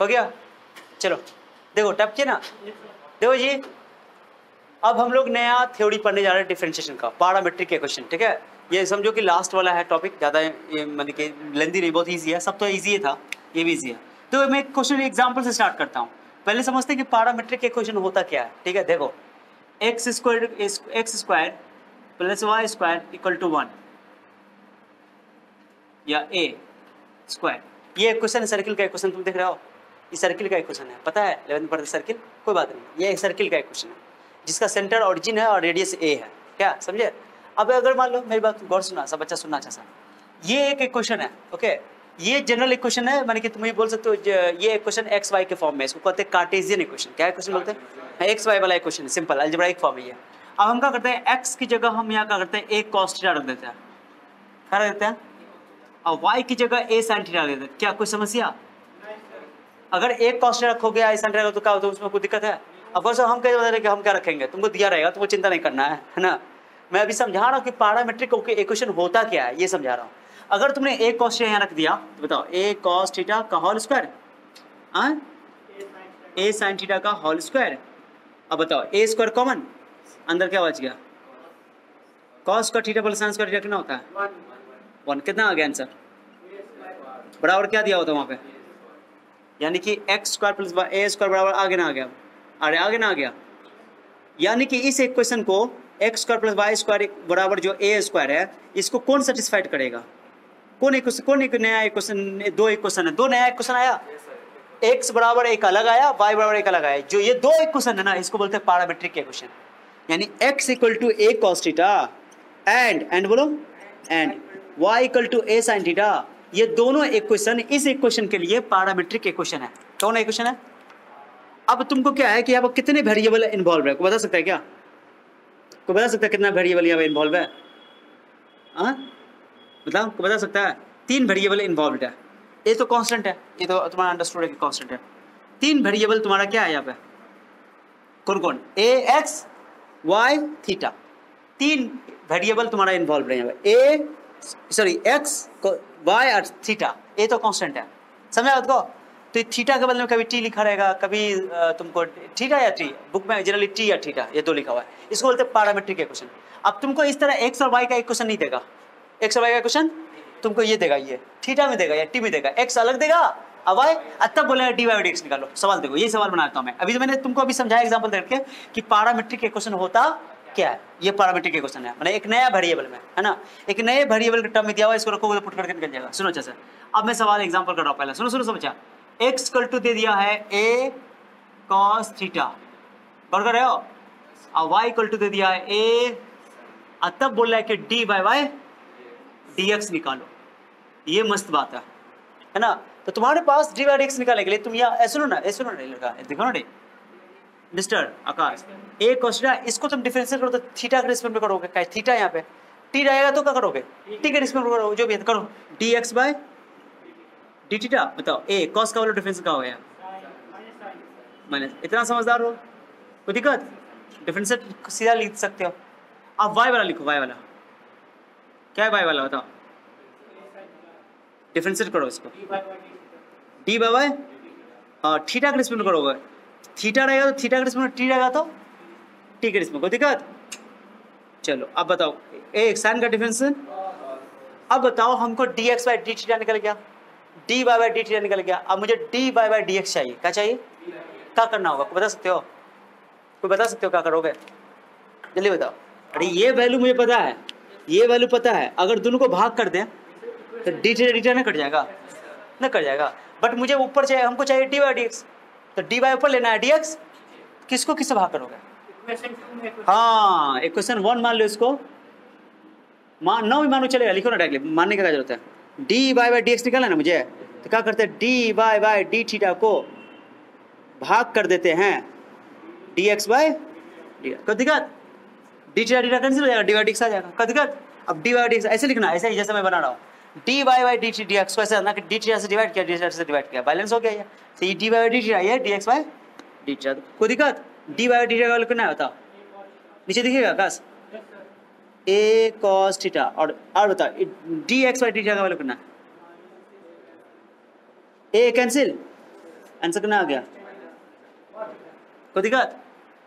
हो गया। चलो देखो टप के ना, देखो जी अब हम लोग नया थ्योरी पढ़ने जा रहे हैं डिफरेंशिएशन का, पैरामीट्रिक के क्वेश्चन। ठीक है, ये समझो कि लास्ट वाला है टॉपिक, ज़्यादा मतलब कि लेंदी नहीं, बहुत ईजी है। सब तो ईजी था, ये भी ईजी है। तो मैं क्वेश्चन एग्जाम्पल से स्टार्ट करता हूँ। पहले समझते हैं कि पैरामीट्रिक क्वेश्चन होता क्या है। ठीक है, देखो x square plus y square equal to 1 या ए स्क्वायर। ये क्वेश्चन सर्किल का क्वेश्चन, तुम देख रहे हो ये सर्किल का क्वेश्चन है, पता है 11th पढ़ते सर्किल, कोई बात नहीं। ये सर्किल का क्वेश्चन है जिसका सेंटर ऑरिजिन है और रेडियस ए है, क्या समझे। अब अगर मान लो मेरी बात गौर सुना, सब बच्चा सुनना अच्छा सा, ये एक क्वेश्चन है। ओके, ये जनरल इक्वेशन है, माने कि तुम ये बोल सकते हो ये इक्वेशन एक्स वाई के फॉर्म में, इसको कहते हैं कार्टेशियन इक्वेशन। क्या इक्वेशन बोलते हैं, एक्स वाई वाला इक्वेशन, सिंपल अलजेब्राइक फॉर्म है। अब हम क्या करते हैं, एक्स की जगह हम यहाँ क्या करते हैं ए कॉस थीटा रख देते हैं, क्या रख देते हैं। अब वाई की जगह ए साइन थीटा रख देते हैं, क्या कोई समस्या। अगर ए कॉस थीटा रखोगे ए साइन थीटा तो क्या होता है, उसमें कोई दिक्कत है। अब सर हम क्या बता रहे कि हम क्या रखेंगे, तुमको दिया रहेगा, तुमको चिंता नहीं करना है ना। मैं अभी समझा रहा हूँ कि पैरामीट्रिक इक्वेशन होता क्या है, ये समझा रहा हूँ। अगर तुमने ए कॉस थीटा यहाँ रख दिया तो बताओ ए कॉस थीटा का whole square a sine theta का होल स्क्वायर। अब बताओ ए स्क्वायर कॉमन, अंदर क्या बच गया, cos square theta plus sine square theta कितना होता है 1। कितना आ गया आंसर, बराबर क्या दिया होता है वहाँ पे, यानी कि x square plus a square बराबर आगे ना आ गया, अरे आगे ना आ गया। यानी कि इस इक्वेशन को x square plus y square बराबर जो ए स्क्वायर है, इसको कौन सेटिस्फाइड करेगा, कौन इक्वेशन, कौन एक नया इक्वेशन, दो इक्वेशन है, दो नया इक्वेशन आया, एक्स बराबर एक अलग आया, वाई बराबर एक अलग आया। जो ये दो इक्वेशन है ना, इसको बोलते हैं पैरामीट्रिक इक्वेशन। यानी x equal to a cos theta and बोलो and y equal to a sine theta, ये दोनों इक्वेशन इस इक्वेशन के लिए पैरामीट्रिक इक्वेशन है, कौन इक्वेशन है। अब तुमको क्या है कि यहाँ पर कितने वेरिएबल इन्वॉल्व है, कोई बता सकता है क्या, कोई बता सकता है कितना वेरिएबल यहाँ पर इन्वॉल्व है, मतलब कोई बता सकता है। 3 वेरिएबल इन्वॉल्व है, ये तो कांस्टेंट है, ये तो तुम्हारा अंडरस्टूड है कि कांस्टेंट है। 3 वेरिएबल तुम्हारा क्या है यहाँ पे, कौन कौन, a x y theta, 3 variable तुम्हारा इन्वॉल्व है यहाँ पे, ए सॉरी एक्स वाई और थीटा, ये तो कांस्टेंट है, समझ आया तुमको। तो थीटा के बदले में कभी टी लिखा रहेगा, कभी तुमको थीटा या टी, बुक में जनरली टी या थीटा ये दो लिखा हुआ है, इसको बोलते हैं पैरामीट्रिक इक्वेशन। अब तुमको इस तरह एक्स और वाई का इक्वेशन नहीं देगा, एक्स और वाई का इक्वेशन तुमको ये देगा, ये थीटा में देगा या टी में देगा, एक्स अलग देगा अब वाई, तब बोलेगा d y by d x निकालो। सवाल देखो, ये सवाल बनाता हूँ मैं, अभी तो मैंने तुमको अभी समझाया एग्जाम्पल देख के कि पैरामीट्रिक इक्वेशन होता क्या है। ये पैरामीट्रिक इक्वेशन है, मतलब एक नया वेरिएबल में है ना, एक नए वेरिएबल के टर्म में दिया हुआ, इसको रखोगे तो पुट करके निकल जाएगा। सुनो अच्छा सर, अब मैं सवाल एग्जाम्पल कर रहा हूँ, पहले सुनो सुनो समझा। एक्स इक्वल टू दे दिया है ए कॉस थीटा, बरकरार रहे हो, और वाई इक्वल टू दे दिया है ए, तब बोल रहा है कि d y y d x निकालो, ये मस्त बात है ना। तो तुम्हारे पास डी वाई डी एक्स निकालने के लिए तुम यहाँ ऐसे लो ना लगा, देखो ना mister Akash, a cos theta, इसको तुम डिफरेंशिएट करो तो थीटा के रिस्पेक्ट में करोगे, क्या थीटा यहाँ पे टी रहेगा तो क्या करोगे, टी के रिस्पेक्ट में करोगे, जो भी करो d x by d theta. बताओ ए कॉस का वाला डिफरेंस क्या हो गया माइनस, इतना समझदार हो, कोई दिक्कत, डिफरेंस सीधा लिख सकते हो। अब वाई वाला लिखो, वाई वाला क्या है, वाई वाला बताओ, डिफरेंशिएट करो इसको डी बाय वाई, और थीटा के रिस्पेक्ट में करोगे, थीटा रहेगा तो थीटा के रिस्पेक्ट में, टी रहेगा तो टी के रिस्पेक्ट में, कोई दिक्कत। चलो अब बताओ ए साइन का डिफरेंस, अब बताओ हमको d x by d theta निकल गया, डी बाई डी थीटा निकल गया। अब मुझे डी बाई डी एक्स चाहिए, क्या चाहिए, क्या करना होगा, कोई बता सकते हो, कोई बता सकते हो क्या करोगे, जल्दी बताओ। अरे ये वैल्यू मुझे पता है, ये वैल्यू पता है, अगर दोनों को भाग कर दें तो डी थीटा डी थीटा ना कट जाएगा, ना कट जाएगा, बट मुझे ऊपर चाहिए, हमको चाहिए डी बाई डी एक्स, तो डी बाई ऊपर लेना है डी एक्स, किसको किससे भाग करोगे, हाँ इक्वेशन 1 मान लो, इसको मान ना भी मानो चलेगा, लिखो ना डायरेक्टली, मानने की क्या जरूरत है, d y by d x निकालना ना मुझे, तो क्या करते हैं d y by d theta को भाग कर देते हैं डी एक्स बाई डी, कोई दिक्कत, डी थीटा डी कैंसिल हो जाएगा, डी वाई डी एक्स आ जाएगा, कोई दिक्कत। अब डी वाई डी एक्स ऐसे लिखना, ऐसे ही जैसे मैं बना रहा हूँ, d y by d d x को ऐसे ना कि डी थीटा से डिवाइड किया, डी थीटा से डिवाइड किया, बैलेंस हो गया ये, तो ये डी वाई डी थीटा है d x by d theta, कोई दिक्कत। डी वाई डी थीटा लिखना है, बताओ नीचे दिखेगा आकाश, ए कॉस थीटा और बताओ d x by d theta का वैल्यू कितना है, ए कैंसिल आंसर कितना आ गया? कोई दिक्कत?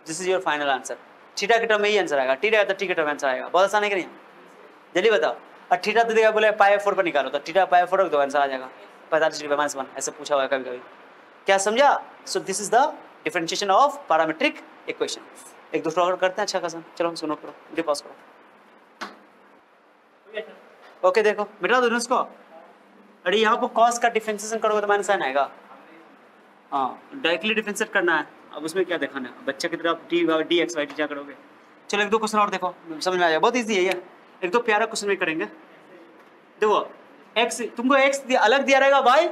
This is your final answer. Theta के टर्म में ही आंसर आएगा, टी रहेगा तो टी के टर्म में आंसर आएगा। बहुत आसान है कि नहीं? जल्दी बताओ। और थीटा तो देखा बोले पाई 4 पर निकालो तो थीटा पाई 4 रख दो, आंसर आ जाएगा 45 डिग्री/1। ऐसे पूछा हुआ है कभी कभी, क्या समझा? So this is the differentiation of parametric equation. एक दूसरा और करते हैं अच्छा खासा। चलो सुनो, करो वीडियो पॉज करो। ओके देखो मिटा दो इसको। अरे यहाँ पर कॉस का डिफरेंशिएशन करोगे तो माइनस साइन आएगा। हाँ डायरेक्टली डिफरेंशिएट करना है। अब उसमें क्या दिखाना है बच्चे की तरफ, डी एक्स वाई डी क्या करोगे। चलो एक दो क्वेश्चन और देखो, समझ में आ जाएगा, बहुत ईजी है ये। एक दो प्यारा क्वेश्चन भी करेंगे। देखो एक्स, तुमको एक्स अलग दिया रहेगा, वाई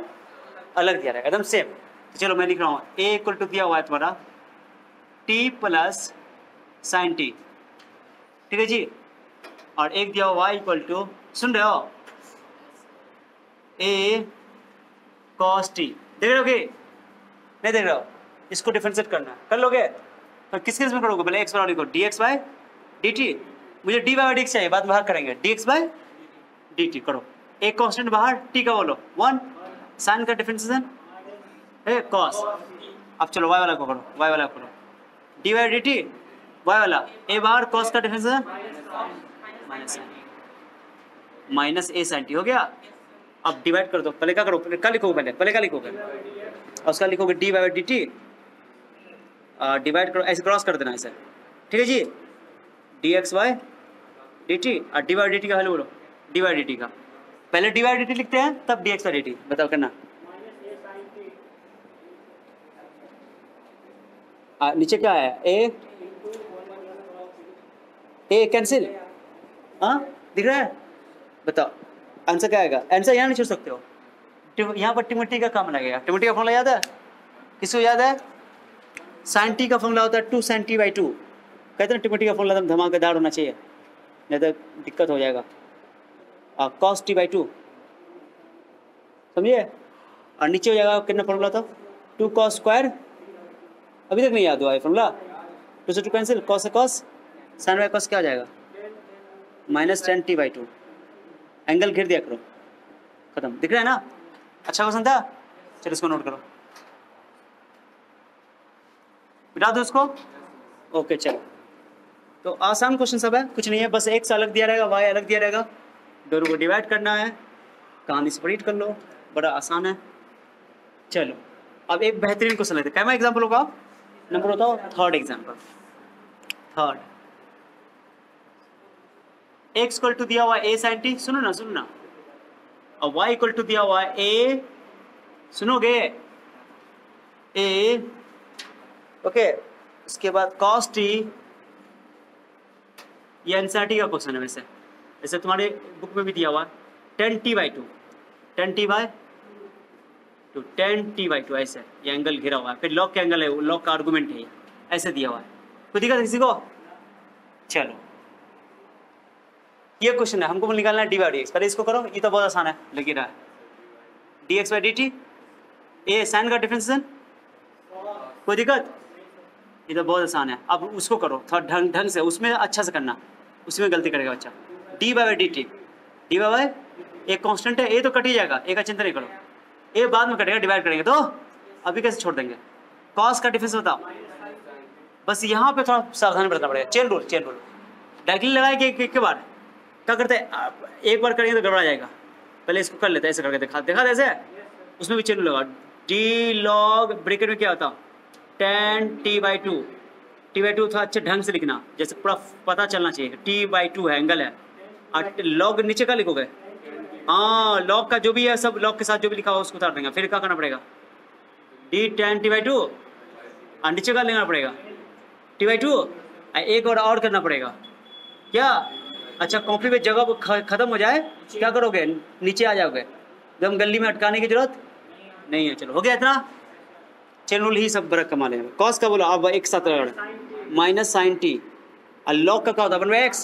अलग दिया रहेगा, एकदम सेम। तो चलो मैं लिख रहा हूँ ए इक्वल टू दिया हुआ है तुम्हारा टी प्लस साइन टी, ठीक है जी। और एक दिया हुआ वाई इक्वल टू, सुन रहे हो, ए कॉस टी। देख रहे हो कि नहीं देख रहे हो? इसको डिफरेंशिएट करना कर लोगे पर किसके इसमें करोगे? पहले एक्स वाले को d x by d t, मुझे डी बाई डी एक्स चाहिए, बाद में बाहर करेंगे d x by d t करो। एक कांस्टेंट बाहर, टी का बोलो 1, साइन का डिफरेंशिएशन ए कॉस। अब चलो वाई वाला को करो, वाई वाला करो d y d t, y वाला ए बाहर, कॉस का differentiation minus a sine t हो गया। अब डिवाइड कर दो, पहले क्या करो, पहले का लिखोगे, और उसका लिखोगे d by d t, divide करो, ऐसे क्रॉस कर देना ऐसे, ठीक है जी। D x y d t और डी वाई डी टी का वैल्यू बोलो, डी वाई डी टी का पहले डी वाई डी टी लिखते हैं तब d x y d t, बताओ करना। नीचे क्या है, ए कैंसिल, हाँ दिख रहा है? बताओ आंसर क्या आएगा। आंसर यहाँ नहीं छोड़ सकते हो, यहाँ पर टिमोटी का काम लगेगा। टिमोटी का फॉर्मूला याद है किसको? याद है साइन टी का फॉर्मूला होता है 2 sin t/2। कहते हैं टिमोटी का फॉर्मूला एकदम धमाकेदार होना चाहिए, नहीं तो दिक्कत हो जाएगा। कॉस t/2 समझिए, और नीचे हो जाएगा कितना फॉर्मूला था 2 cos²। अभी तक नहीं याद हुआ ये फॉर्मूला। 2 से 2 कैंसिल, कॉस से कॉस, साइन बाई कॉस क्या हो जाएगा -10 t/2। एंगल घिर दिया करो, खत्म। दिख रहा है ना? अच्छा क्वेश्चन था। चलो इसको नोट करो, मिटा दो इसको। ओके चलो, तो आसान क्वेश्चन सब है, कुछ नहीं है, बस एक्स अलग दिया रहेगा, वाई अलग दिया रहेगा, दोनों को डिवाइड करना है। कहानी स्प्रेड कर लो, बड़ा आसान है। चलो अब एक बेहतरीन क्वेश्चन लेते हैं। कैमा एग्जाम्पल होगा, नंबर बताओ, third example. Third x equal to दिया हुआ ए साइन टी, सुनो ना सुनो ना, और वाई इक्वल टू दिया हुआ ए, सुनोगे ए, ओके, उसके बाद कॉस टी। ये एनसीईआरटी का क्वेश्चन है वैसे, जैसे तुम्हारे बुक में भी दिया हुआ 10 t/2, 10 t/2, 10 t/2 ऐसे। ये एंगल घिरा हुआ है, फिर लॉग का एंगल है, लॉग का आर्गूमेंट है, ऐसे दिया हुआ है। कोई दिक्कत किसी को? चलो ये क्वेश्चन है, हमको निकालना है डी बाई डी एक्स। पहले इसको करो, ये तो बहुत आसान है, लग ही रहा है। D x by d t, a sine का डिफरेंशिएशन, कोई दिक्कत? ये तो बहुत आसान है। अब उसको करो थोड़ा ढंग से, उसमें अच्छा से करना, उसमें गलती करेगा बच्चा। D by d t, d by एक कॉन्स्टेंट है, ए तो कट ही जाएगा, ए का चिंता नहीं करो, ए बाद में कटेगा, डिवाइड करेंगे तो अभी कैसे छोड़ देंगे। कॉस का डिफरेंस बताओ, बस यहाँ पे थोड़ा सावधानी बरतना पड़ेगा। चेन रूल डायरेक्टली लगाएगी एक बार, क्या करते हैं एक बार करेंगे तो गड़बड़ा जाएगा। पहले इसको कर लेते हैं, ऐसे करके देखा ऐसे। उसमें भी चेन रूल लगा, डी लॉग ब्रेकेट में क्या होता 10 t/2, t/2 थोड़ा अच्छे ढंग से लिखना, जैसे पूरा पता चलना चाहिए t/2 है, एंगल है। और लॉग नीचे का लिखोगे, हाँ लॉग का जो भी है सब लॉग के साथ जो भी लिखा हो उसको उतार देंगे। फिर क्या करना पड़ेगा, d 10 t/2 और नीचे का लेना पड़ेगा t/2, एक और करना पड़ेगा क्या। अच्छा कॉपी पे जगह खत्म हो जाए क्या करोगे, नीचे आ जाओगे एकदम, गली में अटकाने की जरूरत नहीं है। चलो हो गया इतना, चेन रूल ही सब बरक कमा लेंगे। कॉस का बोलो आप एक साथ माइनस साइन टी, और लॉग का क्या होता है एक्स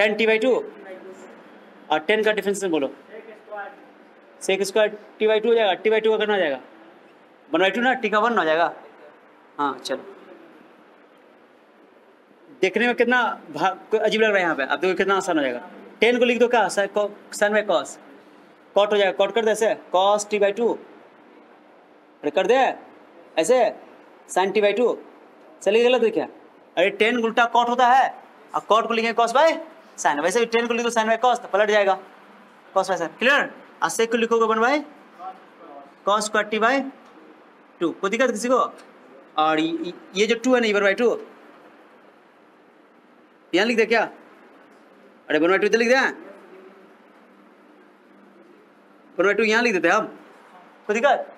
10 t/2, और 10 का डिफरेंशिएशन बोलो sec² t/2 हो जाएगा, t/2 का करना हो जाएगा 1/2 ना, टी का 1 हो जाएगा। हाँ चलो, देखने में कितना अजीब लग रहा है यहाँ पे, आप देखो कितना आसान हो जाएगा। 10 को लिख दो क्या, साइन बाई कॉस, कॉट हो जाएगा, कॉट कर दे ऐसे, कॉस t/2 अरे कर दे ऐसे sin t बाई टू, चलिए गलत है क्या? अरे टेन उल्टा कॉट होता है और कॉट को लिखेंगे कॉस बाय साइन, वैसे भी टेन को लिखो साइन बाय कॉस तो पलट जाएगा कॉस बाय साइन, क्लियर? और सेक को लिखोगे one by cos square t by two, कोई दिक्कत किसी को? और ये जो टू है ना ये वन बाई टू यहाँ लिख दे क्या? अरे वन बाई टू इधर लिख दे, वन बाई टू यहाँ लिख देते हैं हम, कोई दिक्कत?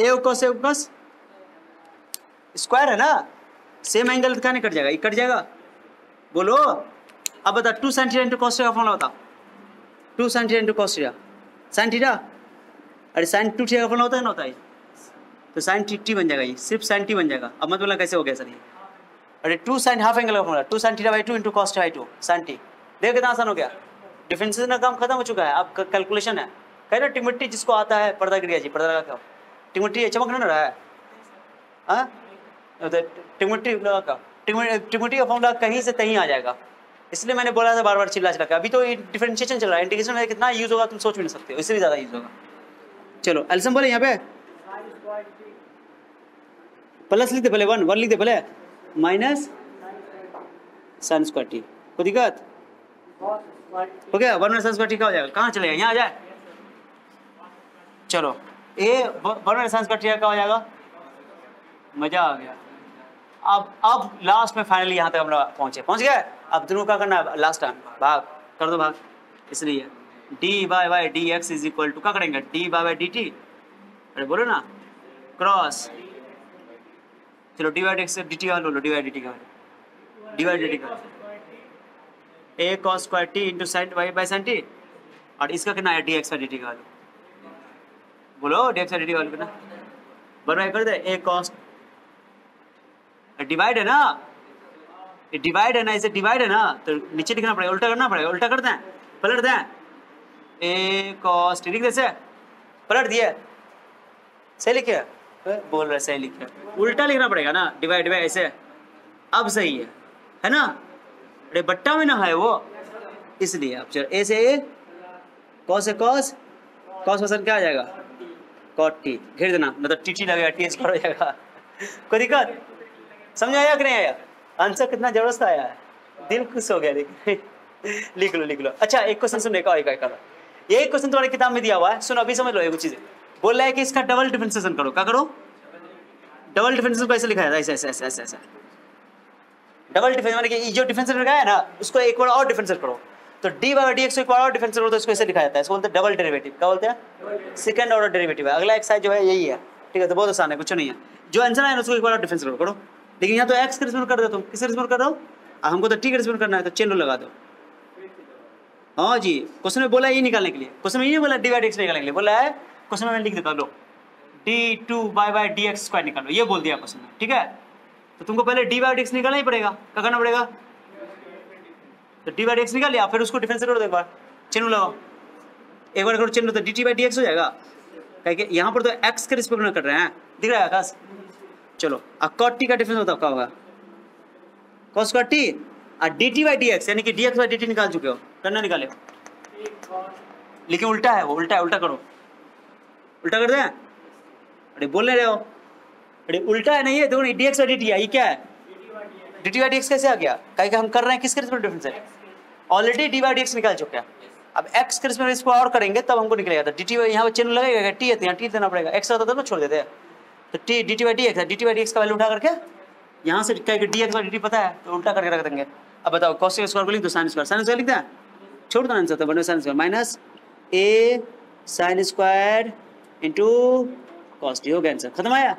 ए कॉस स्क्वायर है ना, सेम एंगल कहाँ नहीं कट जाएगा, ये कट जाएगा। बोलो अब बता two sine theta into cos theta का फॉर्मूला बता, two sine theta into cos theta, sine theta, अरे साइन टू थीटा का फॉर्मूला होता है ना, होता है तो साइन टी बन जाएगा, ये सिर्फ साइन टी बन जाएगा। अब मत बोलना कैसे हो गया सर ये, अरे टू साइन हाफ एंगल का formula, two sine theta by two into cos theta by two sine t, देखो कितना आसान हो गया। डिफरेंशिएशन का काम खत्म हो चुका है, आपका कैलकुलेशन है, कह रहे टिमिट्री जिसको आता है पर्दा क्रिया जी, पर्दा का टिमिट्री चमक नहीं रहा है, हाँ ट्रिग्नोमेट्री का फॉर्मूला कहीं से कहीं आ जाएगा, इसलिए मैंने बोला था बार बार चिल्ला चिल्ला के। अभी तो ये डिफरेंशिएशन चल रहा है, इंटीग्रेशन में कितना यूज होगा तुम सोच भी नहीं सकते हो, इससे भी ज़्यादा यूज होगा। चलो एल्सियम बोले यहाँ पे प्लस लिख दे भले, वन वन लिख दे भले, माइनस साइन स्क्वायर टी, कोई दिक्कत? Okay one minus sine square t का हो जाएगा, कहाँ चलेगा? यहाँ आ जाए, चलो a one minus sine square t का हो जाएगा, मजा आ गया। अब लास्ट में फाइनली यहाँ तक हम लोग पहुँच गए। अब दोनों का करना है लास्ट टाइम भाग, कर दो भाग, इसलिए d by by d x is equal to क्या करेंगे, d by by d t, अरे बोलो ना क्रॉस, चलो d by d x d t का बोलो, डी बाई डी टी का, डी बाई डी टी का a cos square t into sine y by sine t, और इसका करना है d x by d t का बोलो, d x by d t का बोलो ना, वन बाई कर दे ए कॉस, डिवाइड है ना, डिवाइड है ना, इसे डिवाइड है ना तो नीचे लिखना पड़ेगा, उल्टा करना पड़ेगा, उल्टा कर दें पलट दें, ए कॉस लिख दे, पलट दिए सही लिखे, बोल रहे सही लिखे, उल्टा लिखना पड़ेगा ना डिवाइड बाय ऐसे, अब सही है ना, अरे बट्टा में ना है वो, इसलिए अब चलो ए से ए कॉस से कॉस, कॉस पसंद क्या आ जाएगा कॉट टी, घेर देना मतलब टी टी लगेगा, टी एस हो जाएगा, कोई दिक्कत? समझ आया कि नहीं आया? आंसर कितना जबरदस्त आया है, दिल खुश हो गया देखिए। लिख लो लिख लो। अच्छा एक क्वेश्चन सुनने का, एक यही क्वेश्चन तुम्हारी किताब में दिया हुआ है, सुनो अभी समझ लो। एक चीज बोल रहा है कि इसका डबल डिफरेंशिएशन करो, क्या करो? डबल डिफरेंशिएशन को ऐसे लिखा जाता है, ऐसे ऐसे ऐसे ऐसे डबल डिफरेंशिएशन, जो डिफरेंशिएशन लिखा है ना उसको एक बार और डिफरेंशिएट करो, तो डी बाई डी एक्स को एक बार और डिफरेंशिएट करो तो इसको ऐसे लिखा जाता है, इसको बोलते हैं डबल डेरिवेटिव, क्या बोलते हैं? सेकंड ऑर्डर डेरिवेटिव है। अगला एक्सरसाइज जो है यही है, ठीक है? तो बहुत आसान है, कुछ नहीं है, जो आंसर है उसको एक बार और डिफरेंशिएट करो। लेकिन यहाँ तो एक्स का रिस्पेक्ट कर दो, तुम किसका रिस्पेक्ट कर रहे हो? हमको तो टी का रिस्पेक्ट करना है, तो चेन रूल लगा दो। हाँ जी, क्वेश्चन में बोला ये निकालने के लिए, क्वेश्चन में ये बोला डी बाई डी एक्स निकालने के लिए बोला है, क्वेश्चन में मैं लिख देता हूँ, लो d two by by d x square निकालो, ये बोल दिया क्वेश्चन में, ठीक है? तो तुमको पहले डी बाई डी एक्स निकालना ही पड़ेगा, क्या करना पड़ेगा? तो डी बाई डी एक्स निकाल लिया, फिर उसको डिफरेंस करो, एक बार चेन रूल लगाओ, एक बार करो चेन रूल, तो d t by d x हो जाएगा, क्या? यहाँ पर तो एक्स का रिस्पेक्ट में कर रहे हैं, दिख रहा है आकाश? चलो कॉट टी का डिफरेंस बताओ क्या होगा, कॉस कॉट टी और d t by d x, यानी कि d x by d t निकाल चुके हो, करना निकाले, लेकिन उल्टा है वो, उल्टा है, उल्टा करो, उल्टा कर दें, अरे बोल नहीं रहे हो, अरे उल्टा है नहीं है, देखो d x by d t है, ये क्या है? D t by d x कैसे आ गया? क्या हम कर रहे हैं किसके रिस्पेक्ट में डिफरेंस है, already d by d x निकाल चुके हैं, अब एक्स के रिस्पेक्ट में इसको और करेंगे तब हमको निकलेगा, डी टी यहाँ पर चिन्ह लगेगा, टी है यहाँ टी देना पड़ेगा, एक्स होता तब ना छोड़ देते हैं, तो t d t by d x है, d t by d x का वैल्यू उठा करके यहाँ से क्या d x by d t पता है तो उल्टा करके रख देंगे। अब बताओ कॉस स्क्वायर को लिख दो साइन स्क्वायर, साइन स्क्वायर लिख दें, छोड़ दो आंसर, तो बनो sine square minus a sine square into cos t, हो गया आंसर, खत्म आया,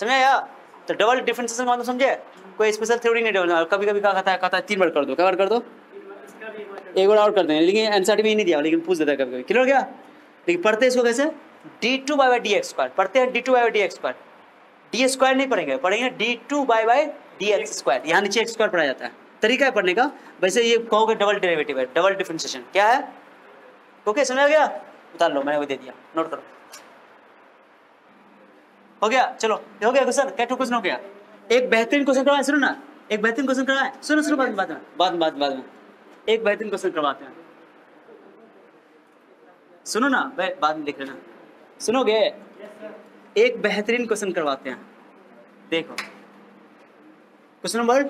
समझ आया? तो डबल डिफरेंशिएशन का मतलब समझे, कोई स्पेशल थ्योरी नहीं, डबल कभी कभी कहता है तीन बार कर दो, क्या बार कर दो? एक बार और कर दें, लेकिन आंसर भी नहीं दिया, लेकिन पूछ देता है कभी कभी, क्लियर हो गया? लेकिन पढ़ते इसको कैसे, d two by by d x square पढ़ते हैं, d two by by d x square, d square नहीं पढ़ेंगे, पढ़ेंगे d two by by d x square, यहाँ नीचे एक्स स्क्वायर पढ़ा जाता है, तरीका है पढ़ने का। वैसे ये कहोगे डबल डेरिवेटिव है, डबल डिफरेंशिएशन क्या है, ओके समझ आ गया? उतार लो, मैंने वो दे दिया, नोट करो, हो गया? चलो हो गया क्वेश्चन, क्या टू क्वेश्चन हो गया? एक बेहतरीन क्वेश्चन करवाए, सुनो ना, एक बेहतरीन क्वेश्चन करवाए, सुनो सुनो, बाद में एक बेहतरीन क्वेश्चन करवाते हैं, सुनो ना, बाद में लिख लेना, सुनोगे? एक बेहतरीन क्वेश्चन करवाते हैं। देखो क्वेश्चन नंबर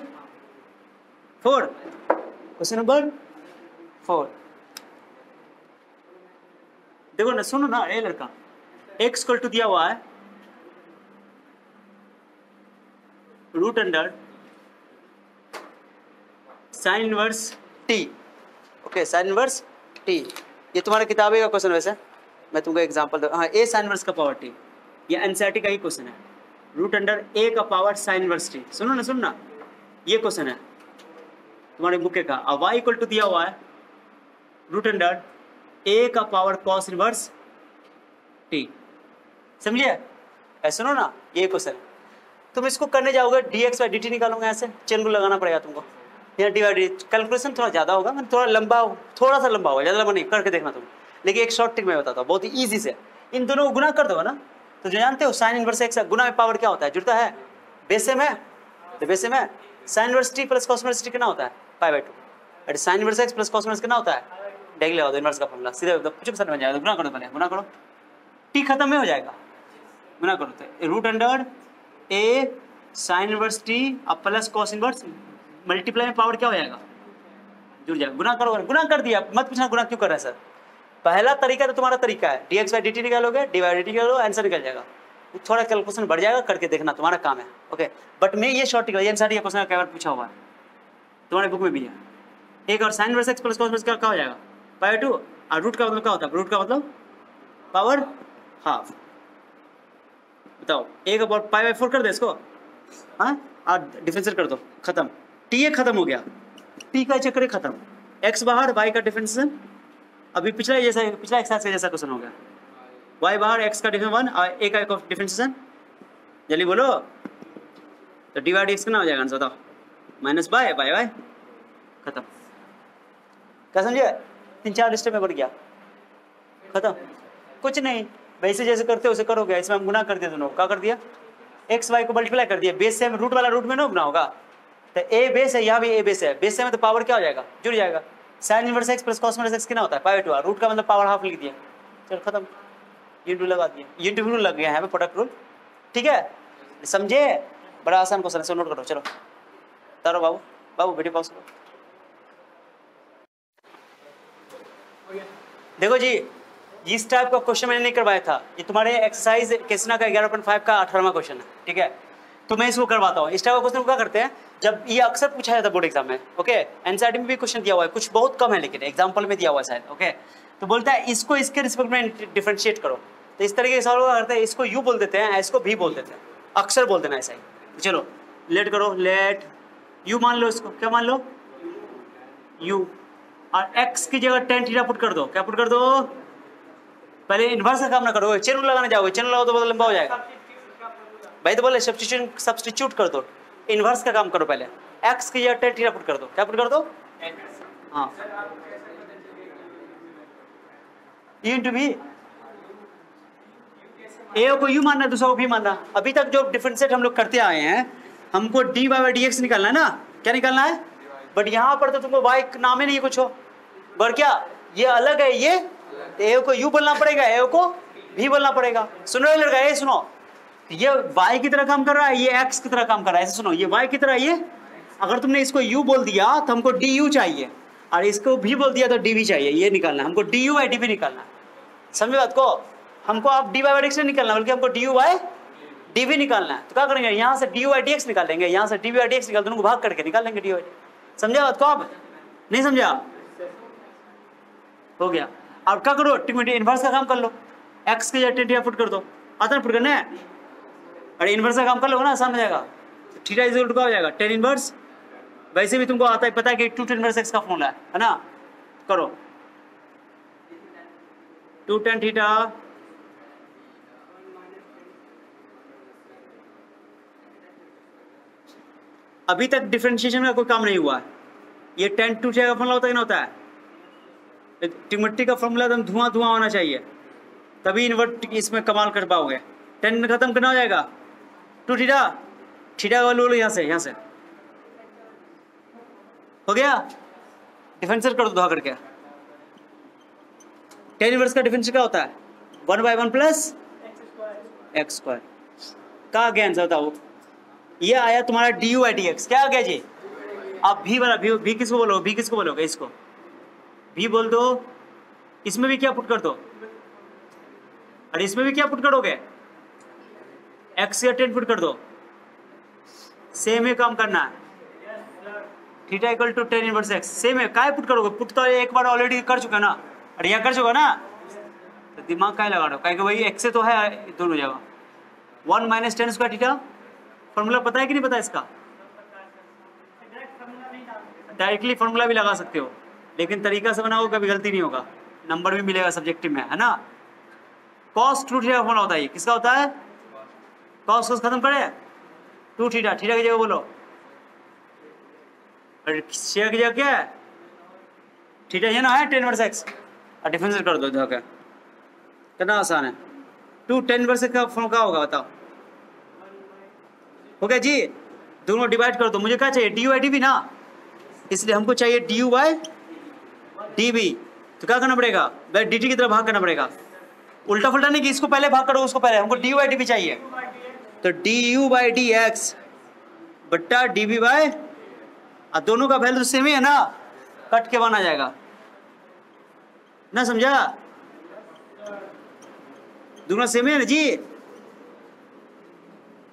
4, क्वेश्चन नंबर 4 देखो ना, सुनो ना। ए लड़का एक्स इक्वल टू दिया हुआ है root under sine inverse t. Okay, sine inverse t, ये तुम्हारा किताबी का क्वेश्चन। वैसे मैं तुमको एग्जांपल दे, हाँ, ए साइन इनवर्स का पावर टी, ये एनसीईआरटी का ही क्वेश्चन है। रूट अंडर ए का पावर साइन इनवर्स टी, सुनो ना ये क्वेश्चन है तुम्हारे बुक का। अब वाई इक्वल टू दिया हुआ है रूट अंडर ए का पावर कॉस इनवर्स टी, समझिए। ऐसे सुनो ना, ये क्वेश्चन तुम इसको करने जाओगे dx बाई dt निकालोगे, ऐसे चेन को लगाना पड़ेगा तुमको, यहाँ डिवाइड। कैलकुलेशन थोड़ा ज़्यादा होगा, मैं थोड़ा सा लंबा होगा, ज़्यादा लंबा नहीं, करके देखना तुम। लेकिन एक शॉर्ट ट्रिक मैं बताता हूँ, बहुत ही ईजी से। इन दोनों को गुना कर दोगे ना, तो जो जानते हो साइन इनवर्स x गुना में पावर क्या होता है, जुड़ता है बेसे में, तो बेसे में sine inverse t plus cos inverse t कितना होता है, पाई बाई 2। और sine inverse x plus cos inverse कितना होता है, डायरेक्ट लगा दो इनवर्स का फॉर्मूला, सीधे कुछ पसंद बन जाएगा। गुना करो पहले, गुना करो, टी खत्म में हो जाएगा, गुना करो तो root under a sine inverse t अब प्लस कॉस इनवर्स मल्टीप्लाई में पावर क्या हो जाएगा, जुड़ जाएगा। गुना करो, गुना कर दिया, मत पूछना गुना क्यों कर रहे हैं सर। पहला तरीका तो तुम्हारा तरीका है, d x by d t निकालोगे, डी बाई डी टी निकालो, आंसर निकल जाएगा। थोड़ा कैलकुलेशन बढ़ जाएगा, करके देखना तुम्हारा काम है। ओके, बट मैं ये शॉर्ट निकाल, एनसीईआरटी का क्वेश्चन कई बार पूछा हुआ है, तुम्हारे बुक में भी है। एक और sine inverse x plus cos inverse का क्या हो जाएगा, पाई टू। और रूट का मतलब क्या होता है, रूट का मतलब पावर हाफ। बताओ, एक अबाउट पाई बाई 4 कर दे इसको, हाँ, और डिफरेंशियल कर दो, खत्म। टी ए खत्म हो गया, टी का चक्कर खत्म, एक्स बाहर वाई का डिफरेंशियल। अभी पिछला एक्सरसाइज का जैसा क्वेश्चन हो गया, वाई बाहर एक्स का डिफरेंस 1 और ए का डिफरेंशियल, जल्दी बोलो। तो डी बाई डी एक्स कितना हो जाएगा आंसर, बताओ, माइनस बाय बाय बाय, खत्म। क्या समझे, 3-4 स्टेप में बढ़ गया, खत्म। कुछ नहीं, वैसे जैसे करते हो उसे करोगे। इसमें हम गुना कर दिया दोनों, क्या कर दिया, एक्स वाई को मल्टीप्लाई कर दिया, बेस से रूट वाला रूट में ना गुना होगा, तो ए बेस है, यहाँ भी ए बेस है, बेस में तो पावर क्या हो जाएगा, जुड़ जाएगा। Sine inverse x plus cos inverse x कितना होता है, पाई बाई 2। रूट का मतलब पावर हाफ लिख दिया, चलो खत्म, यूनिट रूल लगा दिया, यूनिट रूल लग गया है, प्रोडक्ट रूल। ठीक है, समझे, बड़ा आसान क्वेश्चन है, नोट करो। चलो तारो बाबू, वीडियो पॉज करो। देखो जी, इस टाइप का क्वेश्चन मैंने नहीं करवाया था, ये तुम्हारे एक्सरसाइज कृष्णा का 11.5 का 18वां क्वेश्चन है। ठीक है, तो मैं इसको करवाता हूँ। इस टाइप का क्वेश्चन क्या करते हैं, जब ये अक्सर पूछा जाता है बोर्ड एग्जाम में। ओके, एनसीईआरटी में भी क्वेश्चन दिया हुआ है, कुछ बहुत कम है लेकिन एग्जाम्पल में दिया हुआ है शायद। ओके, तो बोलता है इसको इसके रिस्पेक्ट में डिफ्रेंशिएट करो, तो इस तरीके से क्या करते हैं, इसको यू बोल देते हैं, इसको भी बोल देते हैं, अक्सर बोल देना ऐसा ही। चलो लेट करो, लेट यू मान लो, इसको क्या मान लो, यू। और x की जगह tan थीटा पुट कर दो, क्या पुट कर दो, पहले इनवर्स का काम ना करो, चेन रूल लगाने जाओगे, चेन लगाओ तो बहुत लंबा हो जाएगा भाई, तो बोले सब्स्टिट्यूट कर दो, इनवर्स का काम करो, पहले x की जगह tan थीटा पुट कर दो, क्या पुट कर दो, हाँ, u into v। a को u मानना, दूसरा को v मानना। अभी तक जो डिफरेंशिएट हम लोग करते आए हैं, हमको dy by dx निकालना है ना, क्या निकालना है, बट यहाँ पर तो तुमको y नाम ही नहीं कुछ हो, पर क्या ये अलग है, ये a को u बोलना पड़ेगा, a को v बोलना पड़ेगा। सुनो ये लड़का, ये सुनो, ये y की तरह काम कर रहा है, ये x की तरह काम कर रहा है, ऐसे सुनो, ये y की तरह, ये अगर तुमने इसको u बोल दिया तो हमको du चाहिए, और इसको v बोल दिया तो dv चाहिए, ये निकालना हमको, du बाई dv निकालना, समझे बात को। हमको आप dy बाई dx नहीं निकालना, बल्कि हमको du बाई dv निकालना है। तो क्या करेंगे, यहाँ से du बाई dx निकाल लेंगे, यहाँ से dv बाई dx निकाल, दोनों को भाग करके निकाल लेंगे du। समझा बात को, आप नहीं समझा, हो गया। अब क्या करो, इनवर्स का काम कर लो, एक्स के जगह थीटा पुट कर दो, आता पुट करना है, अरे इनवर्स का काम कर लो ना, आसान हो जाएगा। थीटा इज इक्वल टू हो जाएगा टेन इनवर्स, वैसे भी तुमको आता है, पता है कि 2 tan इनवर्स एक्स का फॉर्मूला है ना, करो 2 tan थीटा अभी तक डिफरेंशिएशन का कोई काम नहीं हुआ है। ये tan 2 थीटा का फॉर्मूला होता है ना, होता है ट्रिग्नोमेट्री का फॉर्मूला, एकदम धुआं होना चाहिए, तभी इनवर्ट इसमें कमाल कर पाओगे। tan में खत्म करना हो जाएगा 2 थीटा, थीटा का लो यहाँ से हो गया, डिफरेंशियल कर दो धुआं करके। tan इनवर्स का डिफरेंशियल क्या होता है, 1/1 प्लस एक्स स्क्वायर का गया आंसर बताओ। ये आया तुम्हारा d u by d x, क्या आ गया जी? अब भी बना भी किसको बोलो, भी किसको बोलोगे? इसको भी बोल दो। इसमें भी क्या पुट कर दो, और इसमें भी क्या पुट करोगे? एक्स या 10 पुट कर दो, सेम ही काम करना है। Theta equal to 10 inverse x, same है। काय पुट करोगे? पुट तो एक बार ऑलरेडी कर चुका ना, और यह कर चुका ना, तो दिमाग काय लगा रहे हो? क्या भाई एक्स से तो है दोनों जगह। 1 माइनस 10 स्क्वायर थीटा फॉर्मूला पता है कि नहीं पता है इसका? डायरेक्टली फॉर्मूला भी लगा सकते हो, लेकिन तरीका से बनाओ, कभी गलती नहीं होगा, नंबर भी मिलेगा सब्जेक्टिव में, है ना। कॉस टू थीटा फॉर्मूला होता है, ये किसका होता है? कॉस को खत्म करे, टू थीटा, थीटा की जगह बोलो, और थीटा की जगह क्या है? थीटा ये ना है 10 वर्स एक्स, और डिफरेंशिएट कर दो जाकर, कितना आसान है। 2 10 वर्स का फॉर्म क्या होगा बताओ? हो गया जी, दोनों डिवाइड कर दो। मुझे क्या चाहिए? D u by d b ना, इसलिए हमको चाहिए d u by d b. तो क्या करना पड़ेगा भाई? डी टी की तरफ भाग करना पड़ेगा, उल्टा फुलटा नहीं कि इसको पहले भाग करो उसको पहले, हमको d u by d b चाहिए। तो d u by d x बट्टा डी बी बाई, दोनों का वैल्यू सेम ही है ना, कट के बना जाएगा ना, समझा? दोनों सेम है ना जी,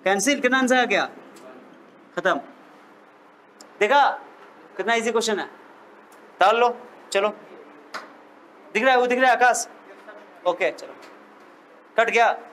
कैंसिल। कितना आंसर आ गया? खत्म। देखा कितना इजी क्वेश्चन है, डाल लो। चलो दिख रहा है, वो दिख रहा है आकाश? ओके चलो, कट गया।